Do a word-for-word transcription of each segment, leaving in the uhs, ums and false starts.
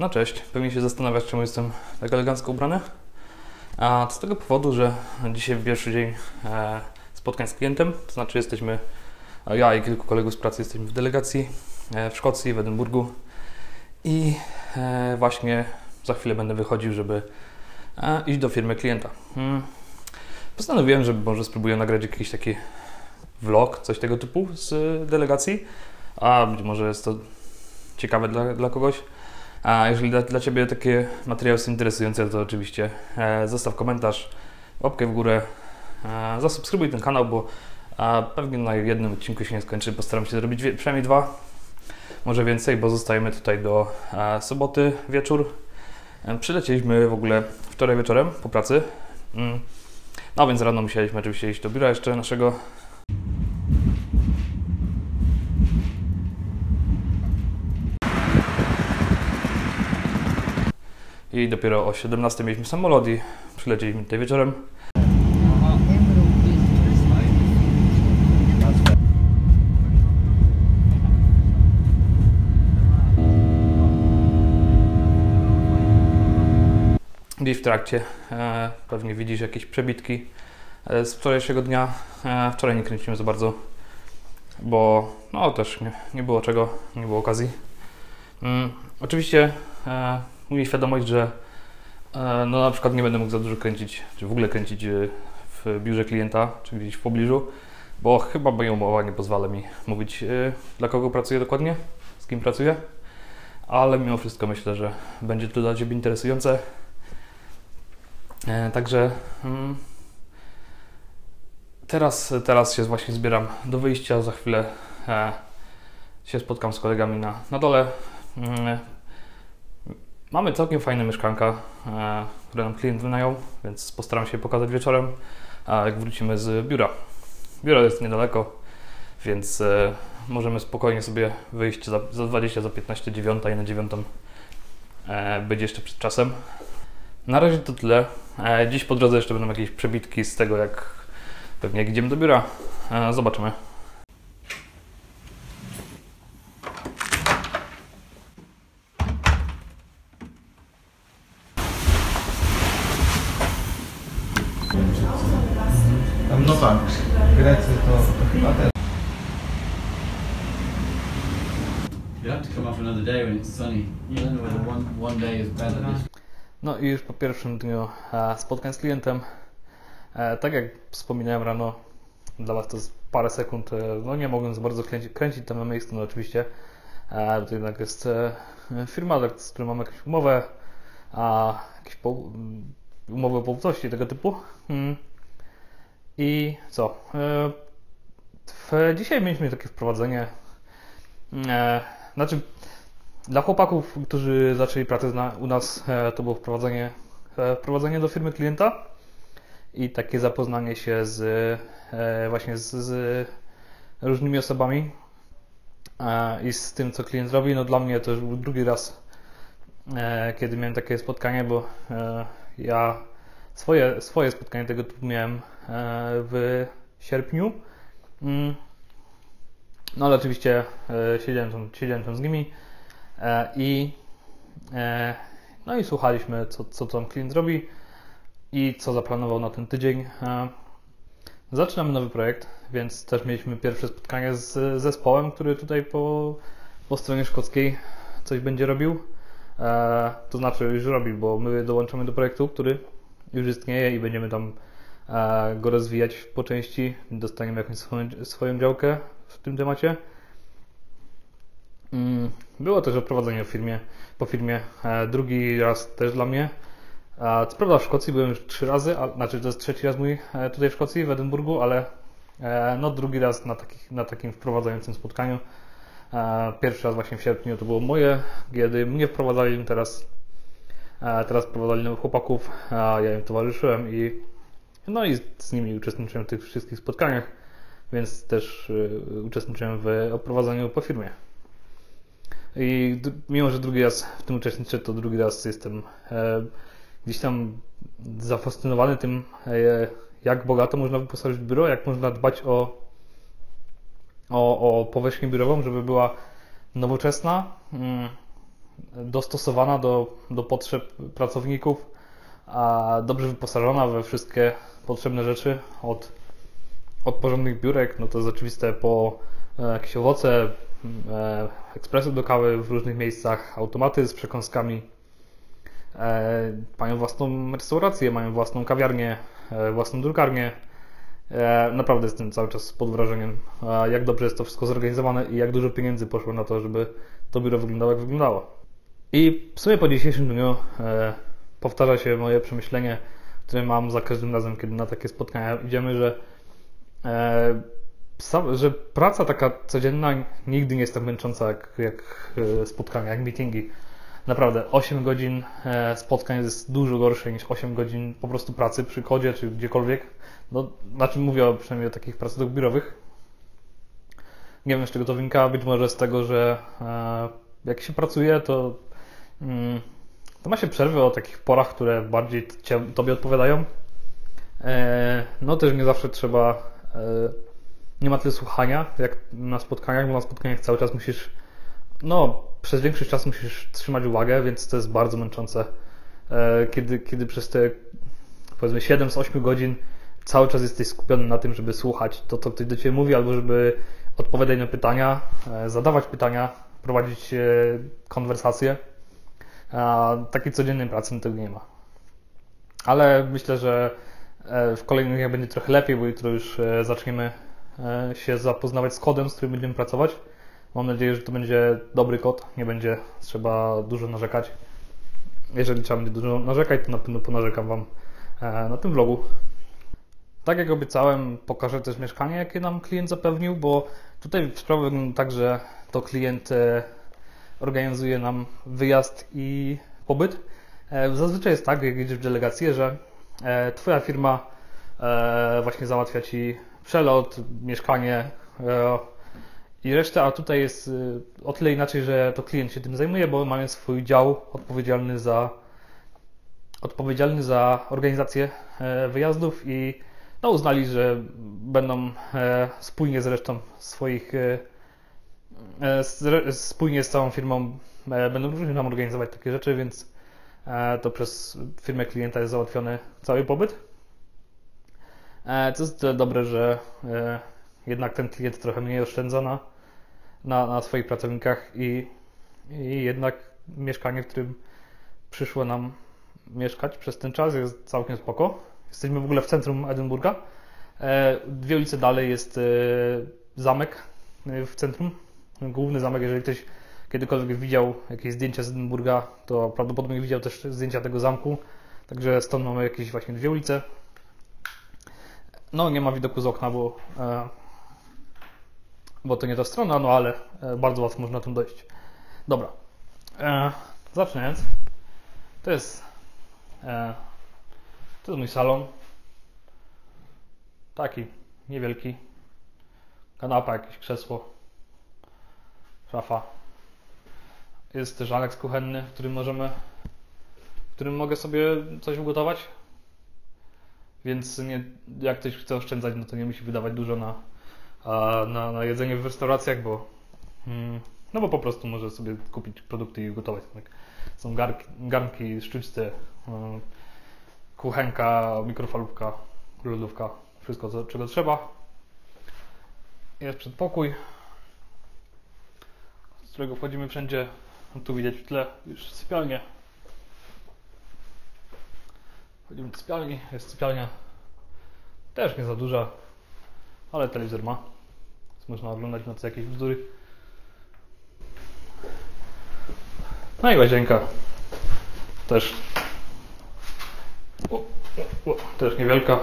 No cześć, pewnie się zastanawiasz, czemu jestem tak elegancko ubrany. A to z tego powodu, że dzisiaj pierwszy dzień e, spotkań z klientem, to znaczy jesteśmy, ja i kilku kolegów z pracy jesteśmy w delegacji e, w Szkocji, w Edynburgu i e, właśnie za chwilę będę wychodził, żeby e, iść do firmy klienta. Hmm. Postanowiłem, że może spróbuję nagrać jakiś taki vlog, coś tego typu z delegacji, a być może jest to ciekawe dla, dla kogoś. A jeżeli dla, dla Ciebie takie materiały są interesujące, to oczywiście e, zostaw komentarz, łapkę w górę, e, zasubskrybuj ten kanał, bo e, pewnie na jednym odcinku się nie skończy. Postaram się zrobić wie, przynajmniej dwa, może więcej, bo zostajemy tutaj do e, soboty wieczór. E, przylecieliśmy w ogóle wczoraj wieczorem po pracy, mm. no więc rano musieliśmy oczywiście iść do biura jeszcze naszego. I dopiero o siedemnastej mieliśmy samolot i przylecieliśmy tutaj wieczorem. Gdzieś w trakcie e, pewnie widzisz jakieś przebitki e, z wczorajszego dnia. E, wczoraj nie kręcimy za bardzo, bo no też nie, nie było czego, nie było okazji. Mm, oczywiście e, Miej świadomość, że no, na przykład nie będę mógł za dużo kręcić, czy w ogóle kręcić w biurze klienta, czy gdzieś w pobliżu, bo chyba moja umowa nie pozwala mi mówić, dla kogo pracuję dokładnie, z kim pracuję, ale mimo wszystko myślę, że będzie to dla Ciebie interesujące. Także teraz, teraz się właśnie zbieram do wyjścia, za chwilę się spotkam z kolegami na, na dole. Mamy całkiem fajne mieszkanka, e, które nam klient wynajął, więc postaram się pokazać wieczorem, a jak wrócimy z biura. Biuro jest niedaleko, więc e, możemy spokojnie sobie wyjść za, za dwudziestą, za piętnastą, dziewiątą i na dziewiątą e, być jeszcze przed czasem. Na razie to tyle. E, dziś po drodze jeszcze będą jakieś przebitki z tego, jak pewnie jak idziemy do biura. E, zobaczymy. No tak, Grecy to, to chyba też. No i już po pierwszym dniu spotkań z klientem, tak jak wspominałem rano, dla Was to jest parę sekund, no nie mogłem za bardzo kręcić, kręcić tam na miejscu, no oczywiście, to jednak jest firma, z którą mamy jakąś umowę, a jakieś umowy o poufności tego typu. Hmm. I co? Dzisiaj mieliśmy takie wprowadzenie. Znaczy, dla chłopaków, którzy zaczęli pracę u nas, to było wprowadzenie, wprowadzenie do firmy klienta i takie zapoznanie się z właśnie z, z różnymi osobami i z tym, co klient robi. No dla mnie to już był drugi raz, kiedy miałem takie spotkanie, bo ja Swoje, swoje spotkanie tego typu miałem w sierpniu. No ale oczywiście siedziałem tam, siedziałem tam z nimi i, no i słuchaliśmy, co, co tam klient robi i co zaplanował na ten tydzień. Zaczynamy nowy projekt, więc też mieliśmy pierwsze spotkanie z zespołem, który tutaj po, po stronie szkockiej coś będzie robił. To znaczy już robi, bo my dołączamy do projektu, który już istnieje i będziemy tam e, go rozwijać po części. Dostaniemy jakąś swoją, swoją działkę w tym temacie. Mm, było też oprowadzenie w firmie, po firmie. E, drugi raz też dla mnie. E, co prawda w Szkocji byłem już trzy razy, a, znaczy to jest trzeci raz mój e, tutaj w Szkocji, w Edynburgu, ale e, no drugi raz na, takich, na takim wprowadzającym spotkaniu. E, pierwszy raz właśnie w sierpniu to było moje, kiedy mnie wprowadzali teraz. Teraz prowadzili nowych chłopaków, a ja im towarzyszyłem i no i z nimi uczestniczyłem w tych wszystkich spotkaniach, więc też y, uczestniczyłem w oprowadzaniu po firmie. I mimo, że drugi raz w tym uczestniczę, to drugi raz jestem e, gdzieś tam zafascynowany tym, e, jak bogato można wyposażyć biuro, jak można dbać o, o, o powierzchnię biurową, żeby była nowoczesna, mm, dostosowana do, do potrzeb pracowników, a dobrze wyposażona we wszystkie potrzebne rzeczy, od, od porządnych biurek, no to jest oczywiste, po jakieś owoce, ekspresy do kawy w różnych miejscach, automaty z przekąskami, mają własną restaurację, mają własną kawiarnię, własną drukarnię. Naprawdę jestem cały czas pod wrażeniem, jak dobrze jest to wszystko zorganizowane i jak dużo pieniędzy poszło na to, żeby to biuro wyglądało, jak wyglądało. I w sumie po dzisiejszym dniu powtarza się moje przemyślenie, które mam za każdym razem, kiedy na takie spotkania idziemy, że, że praca taka codzienna nigdy nie jest tak męcząca jak, jak spotkania, jak meetingi. Naprawdę osiem godzin spotkań jest dużo gorsze niż osiem godzin po prostu pracy przy kodzie czy gdziekolwiek. No, na czym mówię przynajmniej o takich pracach biurowych. Nie wiem, z czego to wynika, być może z tego, że jak się pracuje, to, to ma się przerwy o takich porach, które bardziej Tobie odpowiadają. No też nie zawsze trzeba, nie ma tyle słuchania jak na spotkaniach, bo na spotkaniach cały czas musisz, no przez większość czasu musisz trzymać uwagę, więc to jest bardzo męczące, kiedy, kiedy przez te powiedzmy siedem z ośmiu godzin cały czas jesteś skupiony na tym, żeby słuchać to, co ktoś do Ciebie mówi, albo żeby odpowiadać na pytania, zadawać pytania, prowadzić konwersacje. A takiej codziennej pracy tego nie ma. Ale myślę, że w kolejnych dniach będzie trochę lepiej, bo jutro już zaczniemy się zapoznawać z kodem, z którym będziemy pracować. Mam nadzieję, że to będzie dobry kod, nie będzie trzeba dużo narzekać. Jeżeli trzeba będzie dużo narzekać, to na pewno ponarzekam Wam na tym vlogu. Tak jak obiecałem, pokażę też mieszkanie, jakie nam klient zapewnił, bo tutaj sprawa wygląda tak, że to klient organizuje nam wyjazd i pobyt. Zazwyczaj jest tak, jak jedziesz w delegację, że Twoja firma właśnie załatwia Ci przelot, mieszkanie i resztę, a tutaj jest o tyle inaczej, że to klient się tym zajmuje, bo mamy swój dział odpowiedzialny za, odpowiedzialny za organizację wyjazdów i no uznali, że będą e, spójnie z resztą swoich, e, z, re, spójnie z całą firmą e, będą różnie nam organizować takie rzeczy, więc e, to przez firmę klienta jest załatwiony cały pobyt. E, co jest tyle dobre, że e, jednak ten klient trochę mniej oszczędza na, na, na swoich pracownikach i, i jednak mieszkanie, w którym przyszło nam mieszkać przez ten czas, jest całkiem spoko. Jesteśmy w ogóle w centrum Edynburga. Dwie ulice dalej jest zamek w centrum. Główny zamek, jeżeli ktoś kiedykolwiek widział jakieś zdjęcia z Edynburga, to prawdopodobnie widział też zdjęcia tego zamku. Także stąd mamy jakieś właśnie dwie ulice. No nie ma widoku z okna, bo, bo to nie ta strona, no ale bardzo łatwo można tam dojść. Dobra, zaczynając. To jest... To jest mój salon, taki niewielki, kanapa, jakieś krzesło, szafa. Jest też aneks kuchenny, w którym możemy, w którym mogę sobie coś ugotować, więc nie, jak ktoś chce oszczędzać, no to nie musi wydawać dużo na, na, na jedzenie w restauracjach, bo, no bo po prostu może sobie kupić produkty i ugotować. Są garki, garnki, sztućce, kuchenka, mikrofalówka, lodówka, wszystko co, czego trzeba. Jest przedpokój, z którego wchodzimy wszędzie. Tu widać w tle już sypialnię. Wchodzimy do sypialni, jest sypialnia też nie za duża, ale telewizor ma, więc można oglądać na co jakieś bzdury. No i łazienka też. O, o, też niewielka.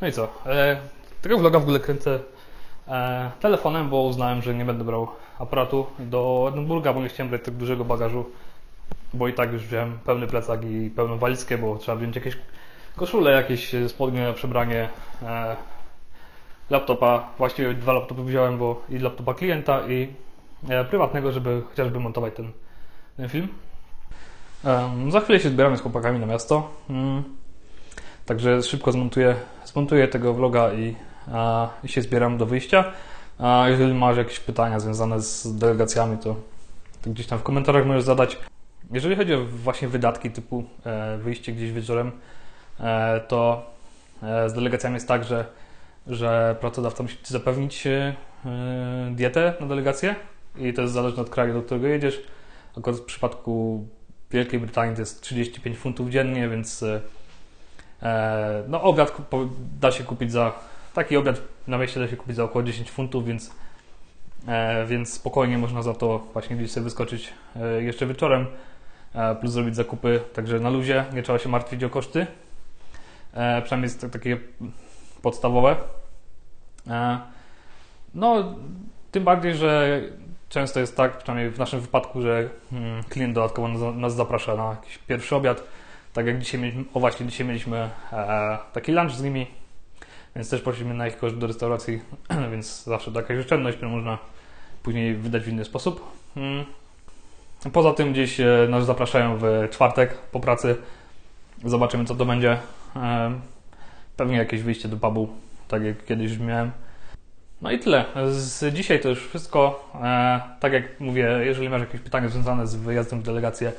No i co? E, tego vloga w ogóle kręcę e, telefonem, bo uznałem, że nie będę brał aparatu do Edynburga, bo nie chciałem brać tak dużego bagażu, bo i tak już wziąłem pełny plecak i pełną walizkę, bo trzeba wziąć jakieś koszule, jakieś spodnie, przebranie, e, laptopa, właściwie dwa laptopy wziąłem, bo i laptopa klienta i e, prywatnego, żeby chociażby montować ten, ten film. E, za chwilę się zbieramy z chłopakami na miasto. Mm. Także szybko zmontuję, zmontuję tego vloga i, a, i się zbieram do wyjścia. A jeżeli masz jakieś pytania związane z delegacjami, to, to gdzieś tam w komentarzach możesz zadać. Jeżeli chodzi o właśnie wydatki typu e, wyjście gdzieś wieczorem, e, to e, z delegacjami jest tak, że, że pracodawca musi ci zapewnić e, dietę na delegację i to jest zależne od kraju, do którego jedziesz. Akurat w przypadku Wielkiej Brytanii to jest trzydzieści pięć funtów dziennie, więc e, no, obiad da się kupić za taki obiad na mieście da się kupić za około dziesięć funtów, więc, e, więc spokojnie można za to właśnie gdzieś sobie wyskoczyć e, jeszcze wieczorem, e, plus zrobić zakupy, także na luzie nie trzeba się martwić o koszty, e, przynajmniej jest to takie podstawowe. E, no tym bardziej, że często jest tak, przynajmniej w naszym wypadku, że mm, klient dodatkowo nas, nas zaprasza na jakiś pierwszy obiad, tak jak dzisiaj mieliśmy, o właśnie dzisiaj mieliśmy e, taki lunch z nimi, więc też prosimy na ich koszt do restauracji, więc zawsze taka oszczędność, którą można później wydać w inny sposób. Poza tym gdzieś nas zapraszają w czwartek po pracy, zobaczymy co to będzie. Pewnie jakieś wyjście do pubu, tak jak kiedyś już miałem. No i tyle. Z dzisiaj to już wszystko. Tak jak mówię, jeżeli masz jakieś pytania związane z wyjazdem w delegację,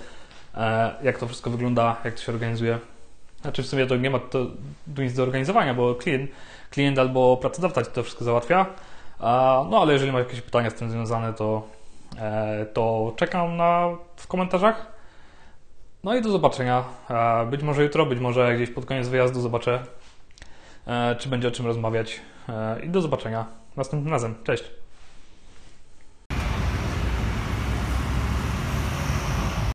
jak to wszystko wygląda, jak to się organizuje, znaczy w sumie to nie ma to, to nic do organizowania, bo klient, klient albo pracodawca ci to wszystko załatwia. A, no ale jeżeli masz jakieś pytania z tym związane, to, e, to czekam na, w komentarzach. No i do zobaczenia. E, być może jutro, być może gdzieś pod koniec wyjazdu zobaczę, e, czy będzie o czym rozmawiać. E, I do zobaczenia następnym razem. Cześć!